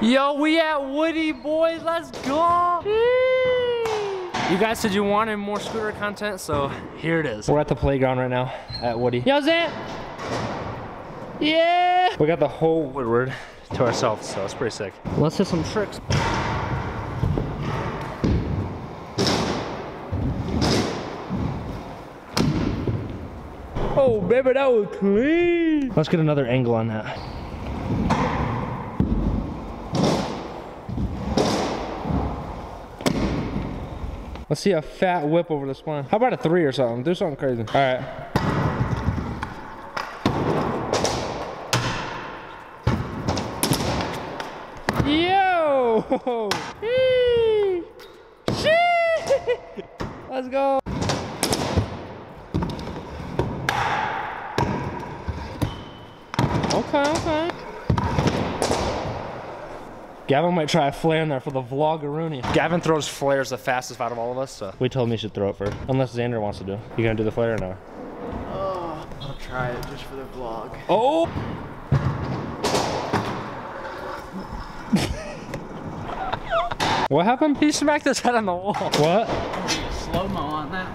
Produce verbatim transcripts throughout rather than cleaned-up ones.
Yo, we at Woody, boys. Let's go. You guys said you wanted more scooter content, so here it is. We're at the playground right now at Woody. Yo, Zan. Yeah. We got the whole Woodward to ourselves, so it's pretty sick. Let's hit some tricks. Oh, baby, that was clean. Let's get another angle on that. Let's see a fat whip over the spine. How about a three or something? Do something crazy. All right. Yo! Let's go. Okay, okay. Gavin might try a flare in there for the vlog-a-rooney. Gavin throws flares the fastest out of all of us, so. We told him he should throw it first. Unless Xander wants to do it. You gonna do the flare or no? Oh, I'll try it just for the vlog. Oh! What happened? He smacked his head on the wall. What? Slow-mo on that.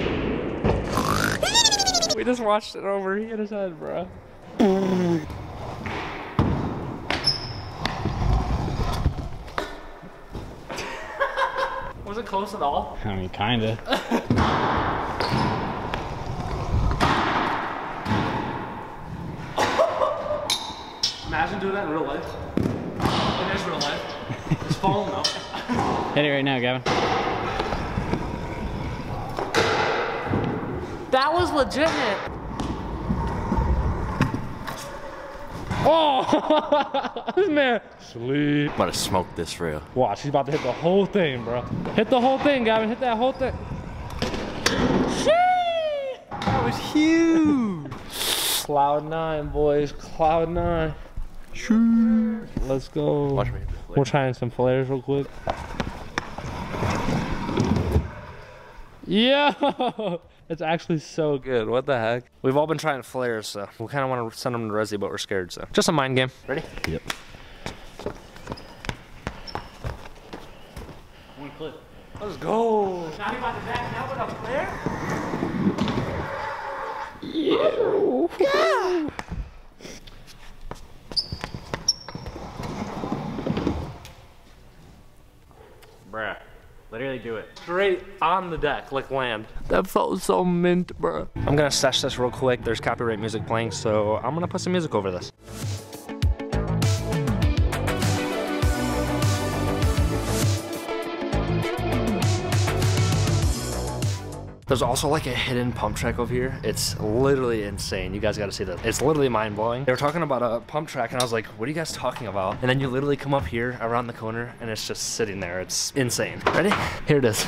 We just watched it over. He hit his head, bro. Was it close at all? I mean, kinda. Imagine doing that in real life. It is real life. It's falling out. Hit it right now, Gavin. That was legitimate. Oh! This man. Sleep. I'm about to smoke this rail. Watch, he's about to hit the whole thing, bro. Hit the whole thing, Gavin. Hit that whole thing. Sheesh! That was huge. Cloud nine, boys. Cloud nine. Sheesh. Let's go. Watch me. We're trying some flares real quick. Yo! It's actually so good. What the heck? We've all been trying flares, so we kind of want to send them to Resi, but we're scared, so. Just a mind game. Ready? Yep. One clip. Let's go! Now you about to back out with a flare? Yo! Yeah. Bruh, literally do it. Straight on the deck, like land. That felt so mint, bruh. I'm gonna sesh this real quick. There's copyright music playing, so I'm gonna put some music over this. There's also like a hidden pump track over here. It's literally insane. You guys gotta see this. It's literally mind blowing. They were talking about a pump track and I was like, what are you guys talking about? And then you literally come up here around the corner and it's just sitting there. It's insane. Ready? Here it is.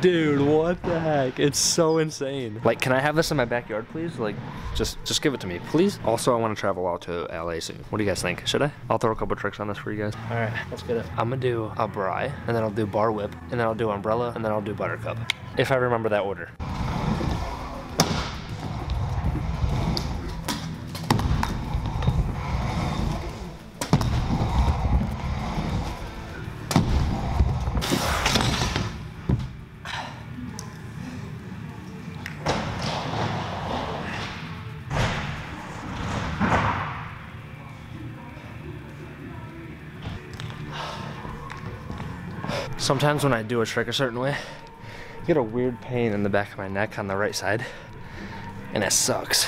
Dude, what the heck? It's so insane. Like, can I have this in my backyard, please? Like, just just give it to me, please. Also, I want to travel out to L A soon. What do you guys think? Should I? I'll throw a couple tricks on this for you guys. All right, let's get it. I'm gonna do a bri, and then I'll do bar whip, and then I'll do umbrella, and then I'll do buttercup. If I remember that order. Sometimes when I do a trick a certain way, I get a weird pain in the back of my neck on the right side, and it sucks.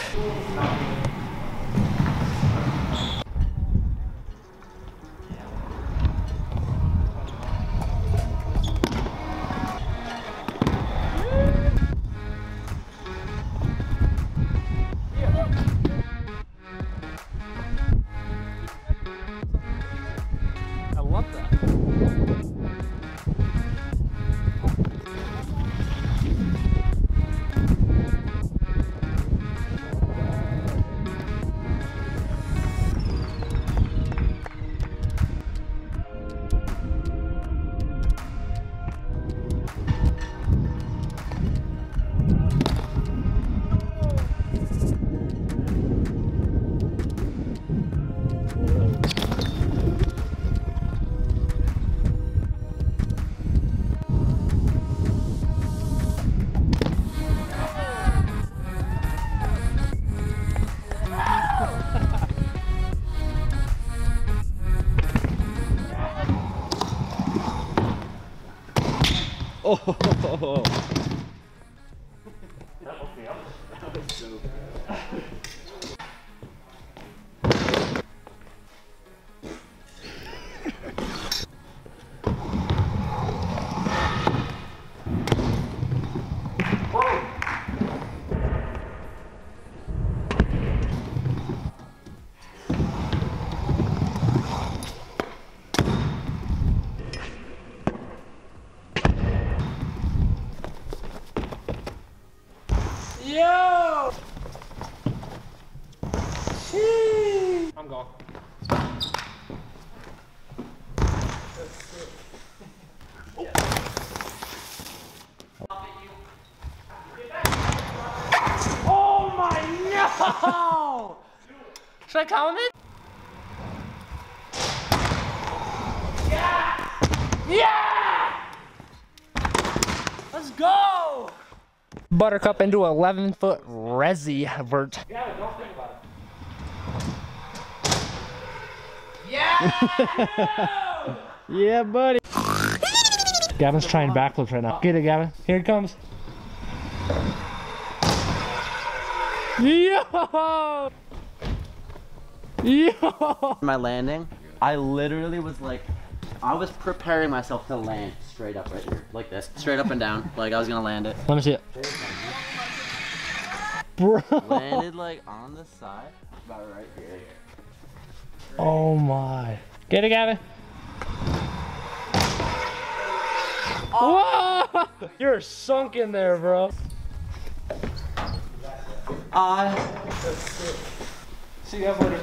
I love that. Oh! That woke me up. That was so bad. Yo! Sheesh. I'm gone. That's sick. Oh. Yeah. Oh my no! Should I count it? Yeah! Yeah! Let's go! Buttercup into eleven foot resi vert. Yeah, don't think about it. Yeah! Yeah, buddy. Gavin's trying backflips right now. Get it, Gavin. Here it comes. Yo! Yo! My landing, I literally was like, I was preparing myself to land straight up right here, like this, straight up and down, like I was gonna land it. Let me see it. Bro. Landed like on the side, about right here. Oh my. Get it, Gavin. Oh. Whoa! You're sunk in there, bro. I. Uh, see you, buddy.